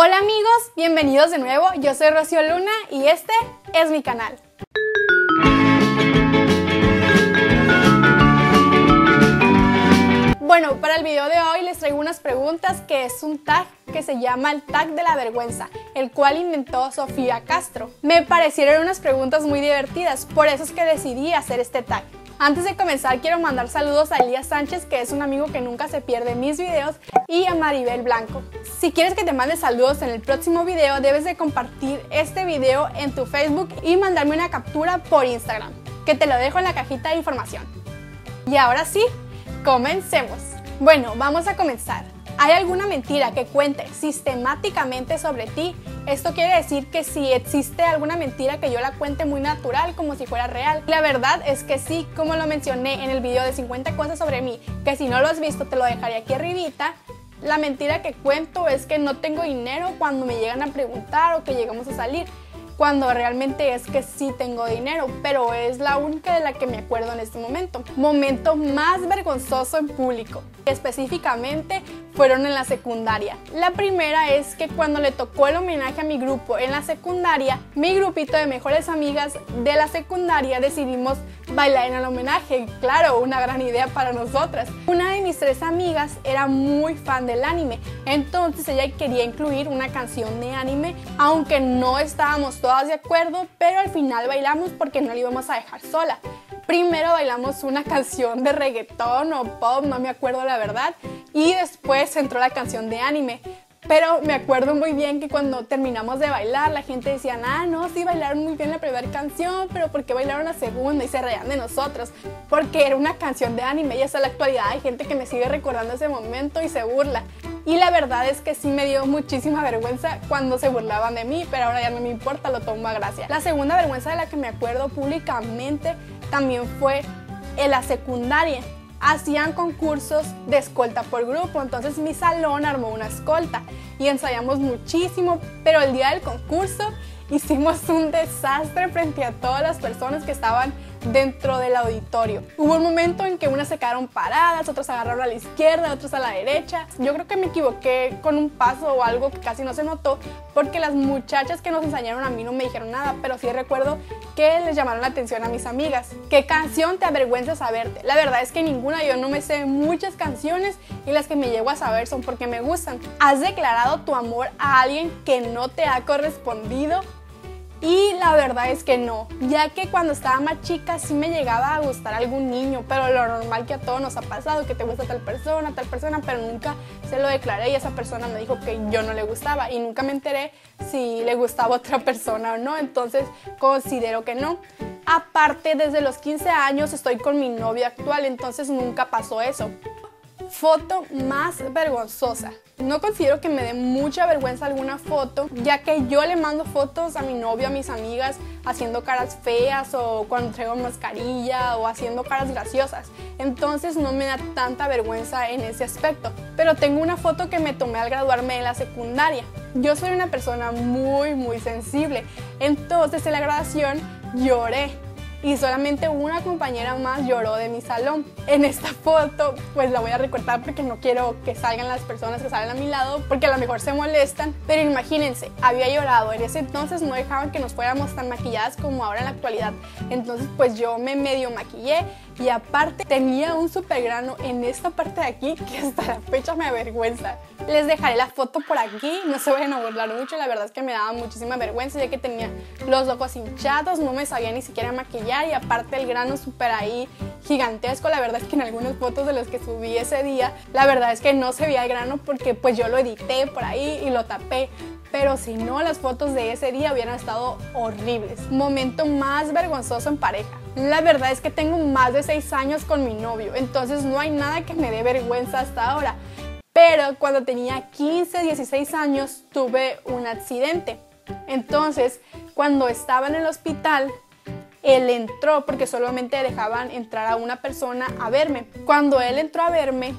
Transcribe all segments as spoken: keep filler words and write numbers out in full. Hola amigos, bienvenidos de nuevo, yo soy Rocío Luna y este es mi canal. Bueno, para el video de hoy les traigo unas preguntas que es un tag que se llama el tag de la vergüenza, el cual inventó Sofía Castro. Me parecieron unas preguntas muy divertidas, por eso es que decidí hacer este tag. Antes de comenzar quiero mandar saludos a Elías Sánchez, que es un amigo que nunca se pierde mis videos, y a Maribel Blanco. Si quieres que te mande saludos en el próximo video, debes de compartir este video en tu Facebook y mandarme una captura por Instagram, que te lo dejo en la cajita de información. Y ahora sí, comencemos. Bueno, vamos a comenzar. ¿Hay alguna mentira que cuente sistemáticamente sobre ti? Esto quiere decir que si existe alguna mentira que yo la cuente muy natural, como si fuera real. La verdad es que sí, como lo mencioné en el video de cincuenta cosas sobre mí, que si no lo has visto te lo dejaré aquí arribita. La mentira que cuento es que no tengo dinero cuando me llegan a preguntar o que llegamos a salir, cuando realmente es que sí tengo dinero, pero es la única de la que me acuerdo en este momento. Momento más vergonzoso en público, específicamente fueron en la secundaria. La primera es que cuando le tocó el homenaje a mi grupo en la secundaria, mi grupito de mejores amigas de la secundaria decidimos bailar en el homenaje, claro, una gran idea para nosotras. Una de mis tres amigas era muy fan del anime, entonces ella quería incluir una canción de anime, aunque no estábamos todos todas de acuerdo, pero al final bailamos porque no la íbamos a dejar sola. Primero bailamos una canción de reggaetón o pop, no me acuerdo la verdad, y después entró la canción de anime. Pero me acuerdo muy bien que cuando terminamos de bailar, la gente decía, ah, no, sí bailaron muy bien la primera canción, pero ¿por qué bailaron la segunda? Y se reían de nosotros, porque era una canción de anime y hasta la actualidad hay gente que me sigue recordando ese momento y se burla. Y la verdad es que sí me dio muchísima vergüenza cuando se burlaban de mí, pero ahora ya no me importa, lo tomo a gracia. La segunda vergüenza de la que me acuerdo públicamente también fue en la secundaria. Hacían concursos de escolta por grupo, entonces mi salón armó una escolta y ensayamos muchísimo, pero el día del concurso hicimos un desastre frente a todas las personas que estaban dentro del auditorio. Hubo un momento en que unas se quedaron paradas, otras agarraron a la izquierda, otras a la derecha. Yo creo que me equivoqué con un paso o algo que casi no se notó, porque las muchachas que nos enseñaron a mí no me dijeron nada, pero sí recuerdo que les llamaron la atención a mis amigas. ¿Qué canción te avergüenza saberte? La verdad es que ninguna, yo no me sé muchas canciones y las que me llego a saber son porque me gustan. ¿Has declarado tu amor a alguien que no te ha correspondido? Y la verdad es que no, ya que cuando estaba más chica sí me llegaba a gustar algún niño, pero lo normal que a todos nos ha pasado, que te gusta tal persona, tal persona, pero nunca se lo declaré y esa persona me dijo que yo no le gustaba y nunca me enteré si le gustaba otra persona o no, entonces considero que no. Aparte, desde los quince años estoy con mi novio actual, entonces nunca pasó eso. Foto más vergonzosa. No considero que me dé mucha vergüenza alguna foto, ya que yo le mando fotos a mi novio, a mis amigas, haciendo caras feas o cuando traigo mascarilla o haciendo caras graciosas. Entonces no me da tanta vergüenza en ese aspecto. Pero tengo una foto que me tomé al graduarme de la secundaria. Yo soy una persona muy, muy sensible. Entonces en la graduación lloré. Y solamente una compañera más lloró de mi salón. En esta foto pues la voy a recortar porque no quiero que salgan las personas que salen a mi lado, porque a lo mejor se molestan, pero imagínense, había llorado, en ese entonces no dejaban que nos fuéramos tan maquilladas como ahora en la actualidad, entonces pues yo me medio maquillé y aparte tenía un super grano en esta parte de aquí que hasta la fecha me avergüenza. Les dejaré la foto por aquí, no se vayan a burlar mucho, la verdad es que me daba muchísima vergüenza ya que tenía los ojos hinchados, no me sabía ni siquiera maquillar y aparte el grano súper ahí gigantesco. La verdad es que en algunas fotos de las que subí ese día, la verdad es que no se veía el grano porque pues yo lo edité por ahí y lo tapé, pero si no las fotos de ese día hubieran estado horribles. Momento más vergonzoso en pareja. La verdad es que tengo más de seis años con mi novio, entonces no hay nada que me dé vergüenza hasta ahora, pero cuando tenía quince, dieciséis años tuve un accidente, entonces cuando estaba en el hospital él entró porque solamente dejaban entrar a una persona a verme. Cuando él entró a verme,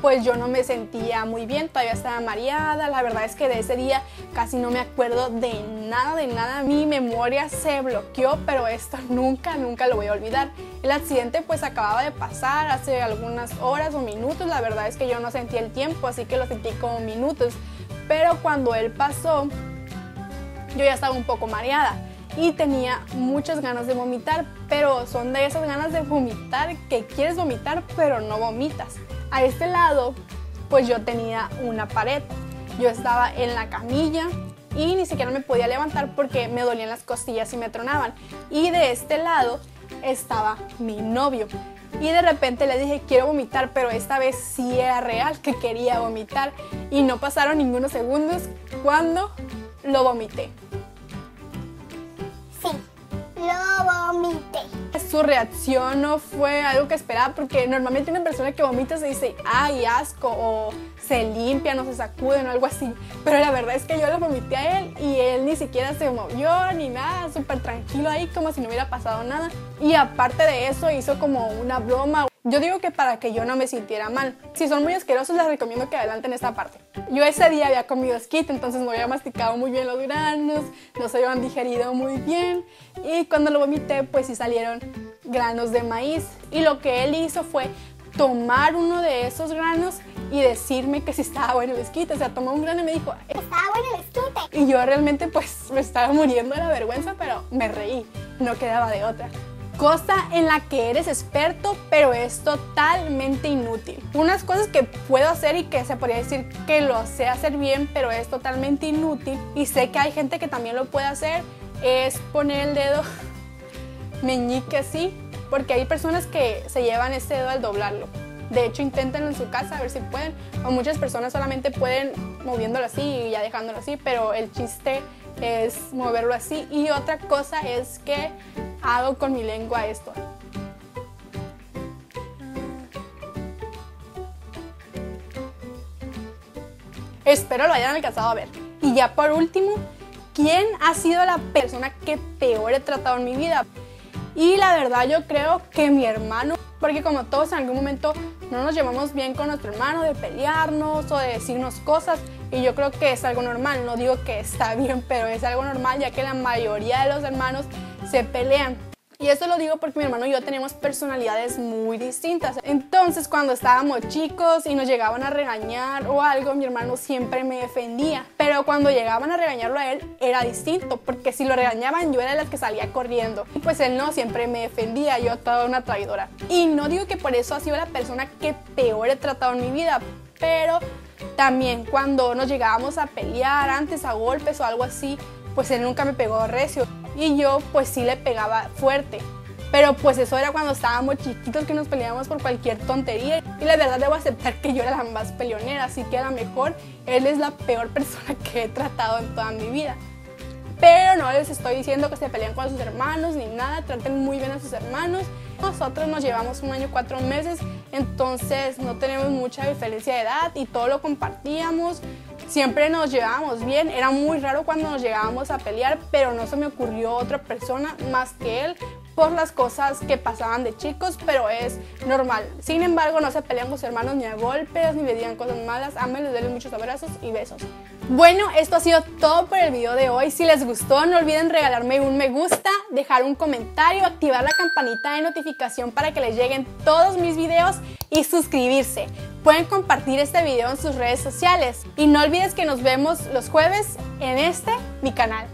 pues yo no me sentía muy bien, todavía estaba mareada. La verdad es que de ese día casi no me acuerdo de nada, de nada. Mi memoria se bloqueó, pero esto nunca, nunca lo voy a olvidar. El accidente pues acababa de pasar hace algunas horas o minutos. La verdad es que yo no sentía el tiempo, así que lo sentí como minutos. pero cuando él pasó, yo ya estaba un poco mareada y tenía muchas ganas de vomitar, pero son de esas ganas de vomitar que quieres vomitar, pero no vomitas. A este lado, pues yo tenía una pared. Yo estaba en la camilla y ni siquiera me podía levantar porque me dolían las costillas y me tronaban. Y de este lado estaba mi novio. Y de repente le dije, quiero vomitar, pero esta vez sí era real que quería vomitar. Y no pasaron ningunos segundos cuando lo vomité. Sí, lo vomité. Su reacción no fue algo que esperaba, porque normalmente una persona que vomita se dice, ay, asco, o se limpian o se sacuden o algo así. Pero la verdad es que yo lo vomité a él y él ni siquiera se movió ni nada, súper tranquilo ahí como si no hubiera pasado nada. Y aparte de eso hizo como una broma. Yo digo que para que yo no me sintiera mal. Si son muy asquerosos, les recomiendo que adelanten esta parte. Yo ese día había comido esquite, entonces no había masticado muy bien los granos, no se habían digerido muy bien. Y cuando lo vomité, pues sí salieron granos de maíz. Y lo que él hizo fue tomar uno de esos granos y decirme que si estaba bueno el esquite. O sea, tomó un grano y me dijo, estaba bueno el esquite. Y yo realmente pues me estaba muriendo de la vergüenza, pero me reí, no quedaba de otra. Cosa en la que eres experto, pero es totalmente inútil. Unas cosas que puedo hacer y que se podría decir que lo sé hacer bien, pero es totalmente inútil, y sé que hay gente que también lo puede hacer, es poner el dedo meñique así, porque hay personas que se llevan ese dedo al doblarlo. De hecho, inténtenlo en su casa a ver si pueden, o muchas personas solamente pueden moviéndolo así y ya dejándolo así, pero el chiste es moverlo así. Y otra cosa es que hago con mi lengua esto. Espero lo hayan alcanzado a ver. Y ya por último, ¿quién ha sido la persona que peor he tratado en mi vida? Y la verdad yo creo que mi hermano, porque como todos en algún momento no nos llevamos bien con nuestro hermano, de pelearnos o de decirnos cosas, y yo creo que es algo normal, no digo que está bien, pero es algo normal, ya que la mayoría de los hermanos se pelean. Y eso lo digo porque mi hermano y yo tenemos personalidades muy distintas. Entonces, cuando estábamos chicos y nos llegaban a regañar o algo, mi hermano siempre me defendía. Pero cuando llegaban a regañarlo a él, era distinto, porque si lo regañaban, yo era la que salía corriendo. Y pues él no, siempre me defendía, yo toda una traidora. Y no digo que por eso ha sido la persona que peor he tratado en mi vida, pero también cuando nos llegábamos a pelear antes, a golpes o algo así, pues él nunca me pegó recio. Y yo pues sí le pegaba fuerte, pero pues eso era cuando estábamos chiquitos, que nos peleábamos por cualquier tontería. Y la verdad debo aceptar que yo era la más peleonera, así que a lo mejor él es la peor persona que he tratado en toda mi vida. Pero no les estoy diciendo que se peleen con sus hermanos ni nada, traten muy bien a sus hermanos. Nosotros nos llevamos un año y cuatro meses, entonces no tenemos mucha diferencia de edad y todo lo compartíamos. Siempre nos llevábamos bien, era muy raro cuando nos llegábamos a pelear, pero no se me ocurrió otra persona más que él por las cosas que pasaban de chicos, pero es normal. Sin embargo, no se pelean con sus hermanos ni a golpes, ni le digan cosas malas, ámenlos, denles muchos abrazos y besos. Bueno, esto ha sido todo por el video de hoy. Si les gustó, no olviden regalarme un me gusta, dejar un comentario, activar la campanita de notificación para que les lleguen todos mis videos y suscribirse. Pueden compartir este video en sus redes sociales. Y no olvides que nos vemos los jueves en este, mi canal.